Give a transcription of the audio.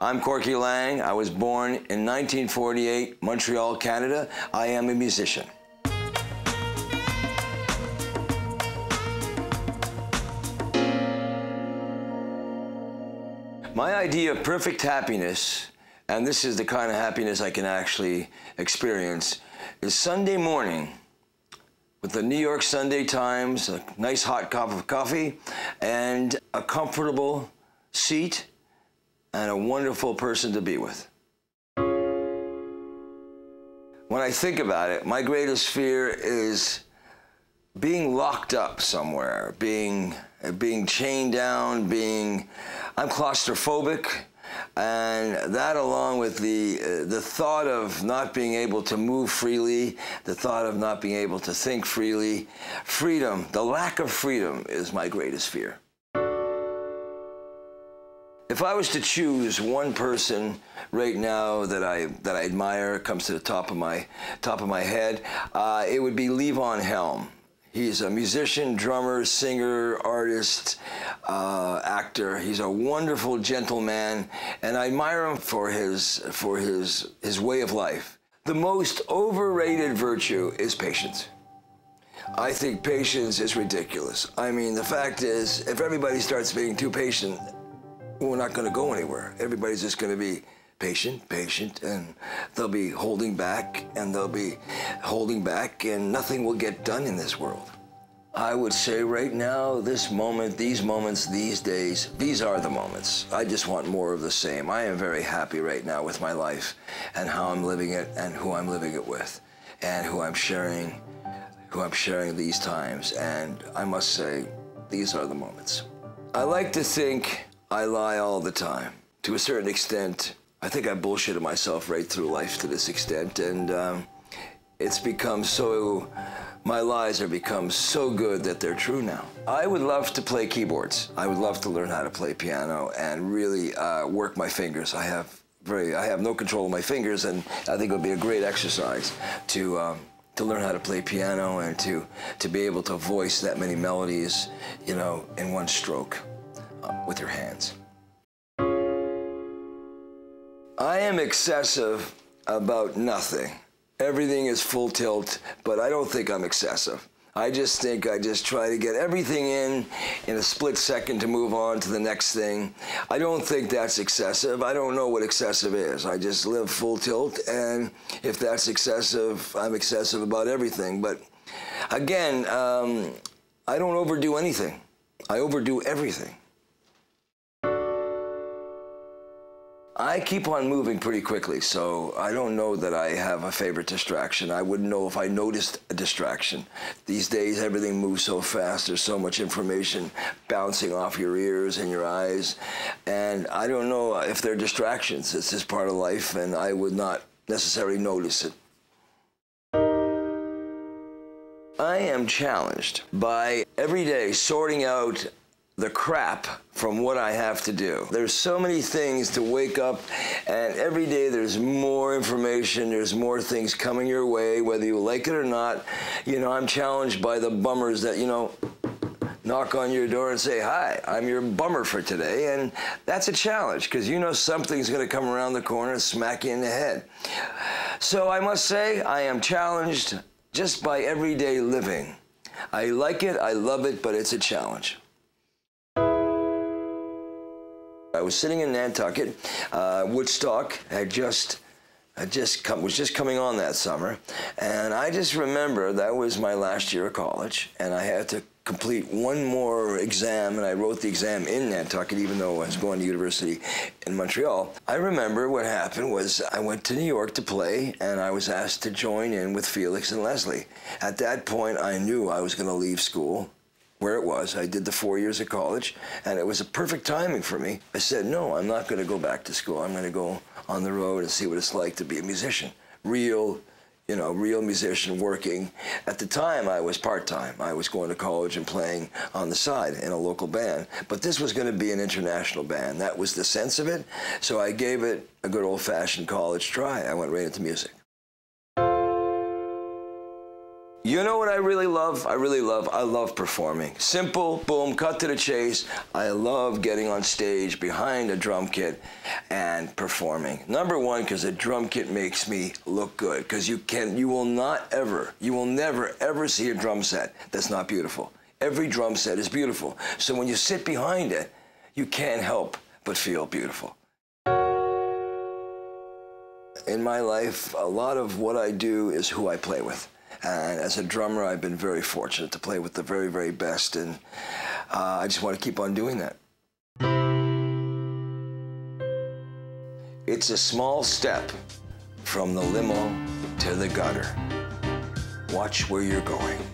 I'm Corky Laing. I was born in 1948, Montreal, Canada. I am a musician. My idea of perfect happiness, and this is the kind of happiness I can actually experience, is Sunday morning with the New York Sunday Times, a nice hot cup of coffee, and a comfortable seat, and a wonderful person to be with. When I think about it, my greatest fear is being locked up somewhere, being chained down, I'm claustrophobic, and that along with the thought of not being able to move freely, the thought of not being able to think freely, freedom, the lack of freedom is my greatest fear. If I was to choose one person right now that I admire, comes to the top of my head, it would be Levon Helm. He's a musician, drummer, singer, artist, actor. He's a wonderful gentleman, and I admire him for his way of life. The most overrated virtue is patience. I think patience is ridiculous. I mean, the fact is, if everybody starts being too patient, we're not going to go anywhere. Everybody's just going to be patient, and they'll be holding back, and nothing will get done in this world. I would say right now, this moment, these moments, these days, these are the moments. I just want more of the same. I am very happy right now with my life and how I'm living it and who I'm living it with and who I'm sharing these times. And I must say, these are the moments. I like to think I lie all the time. To a certain extent, I think I bullshitted myself right through life to this extent, and it's become so, my lies have become so good that they're true now. I would love to play keyboards. I would love to learn how to play piano and really work my fingers. I have no control of my fingers, and I think it would be a great exercise to learn how to play piano and to be able to voice that many melodies, you know, in one stroke. With your hands. I am excessive about nothing. Everything is full tilt, but I don't think I'm excessive. I just think I just try to get everything in a split second to move on to the next thing. I don't think that's excessive. I don't know what excessive is. I just live full tilt, and if that's excessive, I'm excessive about everything. But again, I don't overdo anything. I overdo everything. I keep on moving pretty quickly, so I don't know that I have a favorite distraction. I wouldn't know if I noticed a distraction. These days, everything moves so fast. There's so much information bouncing off your ears and your eyes, and I don't know if they're distractions. It's just part of life, and I would not necessarily notice it. I am challenged by every day sorting out the crap from what I have to do. There's so many things to wake up, and every day there's more information, there's more things coming your way, whether you like it or not. You know, I'm challenged by the bummers that, you know, knock on your door and say, hi, I'm your bummer for today. And that's a challenge, because you know something's gonna come around the corner and smack you in the head. So I must say, I am challenged just by everyday living. I like it, I love it, but it's a challenge. I was sitting in Nantucket. Woodstock was just coming on that summer, and I just remember that was my last year of college, and I had to complete one more exam, and I wrote the exam in Nantucket, even though I was going to university in Montreal. I remember what happened was I went to New York to play, and I was asked to join in with Felix and Leslie. At that point, I knew I was going to leave school. Where it was, I did the 4 years of college, and it was a perfect timing for me. I said, no, I'm not going to go back to school. I'm going to go on the road and see what it's like to be a musician. Real, you know, real musician working. At the time, I was part-time. I was going to college and playing on the side in a local band. But this was going to be an international band. That was the sense of it. So I gave it a good old-fashioned college try. I went right into music. You know what I really love? I love performing. Simple, boom, cut to the chase. I love getting on stage behind a drum kit and performing. Number one, because a drum kit makes me look good, because you will never, ever see a drum set that's not beautiful. Every drum set is beautiful. So when you sit behind it, you can't help but feel beautiful. In my life, a lot of what I do is who I play with. And as a drummer, I've been very fortunate to play with the very, very best, and I just want to keep on doing that. It's a small step from the limo to the gutter. Watch where you're going.